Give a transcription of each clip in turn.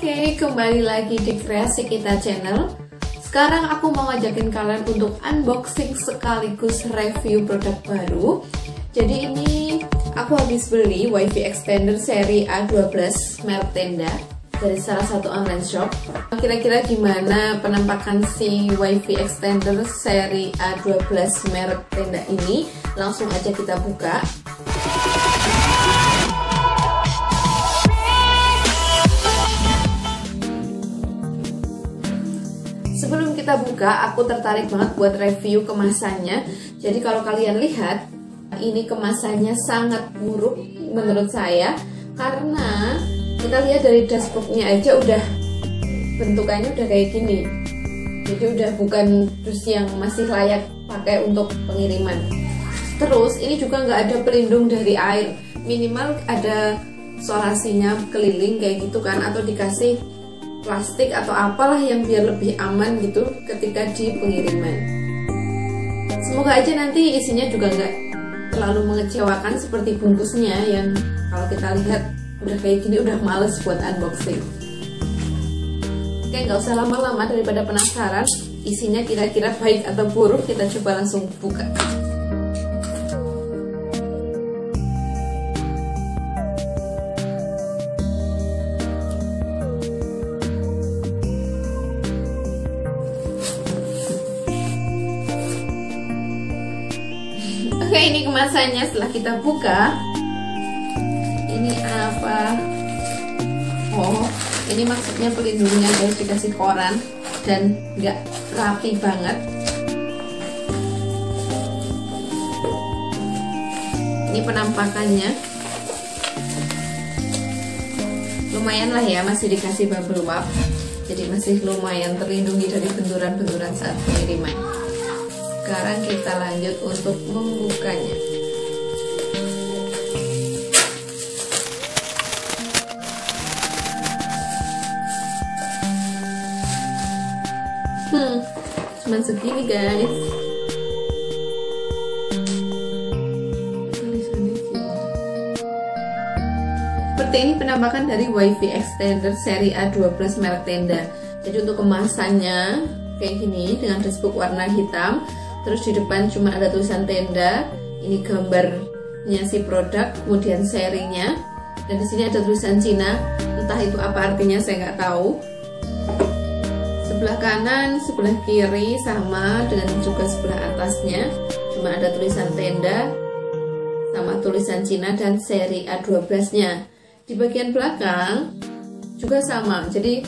Oke, kembali lagi di Kreasi Kita channel. Sekarang aku mau ngajakin kalian untuk unboxing sekaligus review produk baru. Jadi ini aku habis beli wifi extender seri A12 merek Tenda dari salah satu online shop. Kira-kira gimana penampakan si wifi extender seri A12 merek Tenda ini? Langsung aja kita buka. Sebelum kita buka, aku tertarik banget buat review kemasannya. Jadi kalau kalian lihat, ini kemasannya sangat buruk menurut saya. Karena kita lihat dari dashboardnya aja udah bentukannya udah kayak gini. Jadi udah bukan dus yang masih layak pakai untuk pengiriman. Terus ini juga nggak ada pelindung dari air. Minimal ada solasinya keliling kayak gitu kan, atau dikasih plastik atau apalah yang biar lebih aman gitu ketika di pengiriman. Semoga aja nanti isinya juga nggak terlalu mengecewakan seperti bungkusnya yang kalau kita lihat udah kayak gini udah males buat unboxing. Oke, nggak usah lama-lama, daripada penasaran isinya kira-kira baik atau buruk, kita coba langsung buka. Oke, ini kemasannya setelah kita buka. Ini apa? Oh, ini maksudnya pelindungnya guys, dikasih koran dan nggak rapi banget. Ini penampakannya. Lumayan lah ya, masih dikasih bubble wrap. Jadi masih lumayan terlindungi dari benturan-benturan saat pengiriman. Sekarang kita lanjut untuk membukanya. Cuman segini guys. Seperti ini penampakan dari wifi extender seri A12 merek Tenda. Jadi untuk kemasannya kayak gini dengan dashboard warna hitam. Terus di depan cuma ada tulisan Tenda, ini gambarnya si produk, kemudian serinya, dan di sini ada tulisan Cina, entah itu apa artinya saya nggak tahu. Sebelah kanan, sebelah kiri sama dengan juga sebelah atasnya, cuma ada tulisan Tenda, sama tulisan Cina dan seri A12-nya. Di bagian belakang juga sama, jadi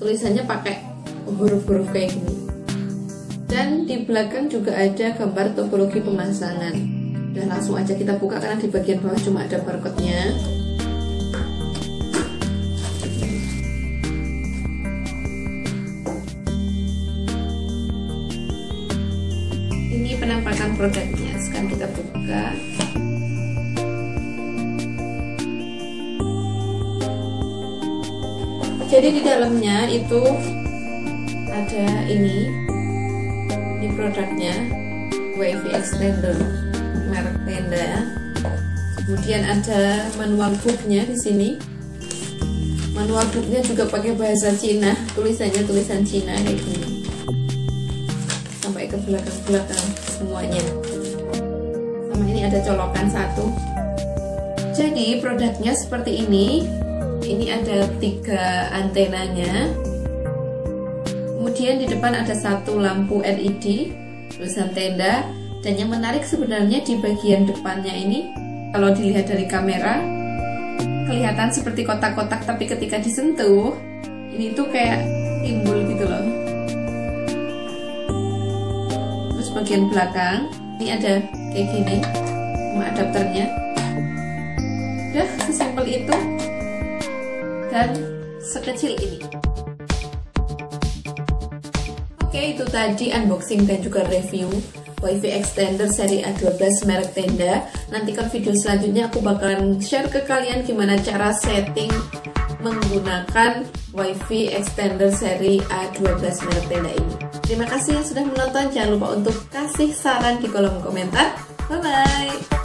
tulisannya pakai huruf-huruf kayak gini. Dan di belakang juga ada gambar topologi pemasangan. Dan langsung aja kita buka karena di bagian bawah cuma ada barcode-nya. Ini penampakan produknya. Sekarang kita buka. Jadi di dalamnya itu ada ini. Di produknya wifi extender merek Tenda. Kemudian ada manual booknya di sini. Manual booknya juga pakai bahasa Cina, tulisannya tulisan Cina kayak gini. Sampai ke belakang semuanya. Sama ini ada colokan satu. Jadi produknya seperti ini. Ini ada 3 antenanya. Kemudian di depan ada satu lampu LED tulisan Tenda. Dan yang menarik sebenarnya di bagian depannya ini, kalau dilihat dari kamera kelihatan seperti kotak-kotak, tapi ketika disentuh ini tuh kayak timbul gitu loh. Terus bagian belakang ini ada kayak gini sama adapternya. Udah sesimpel itu dan sekecil ini. Oke, itu tadi unboxing dan juga review wifi extender seri A12 merek Tenda. Nantikan video selanjutnya aku bakalan share ke kalian gimana cara setting menggunakan wifi extender seri A12 merek Tenda ini. Terima kasih yang sudah menonton, jangan lupa untuk kasih saran di kolom komentar. Bye-bye!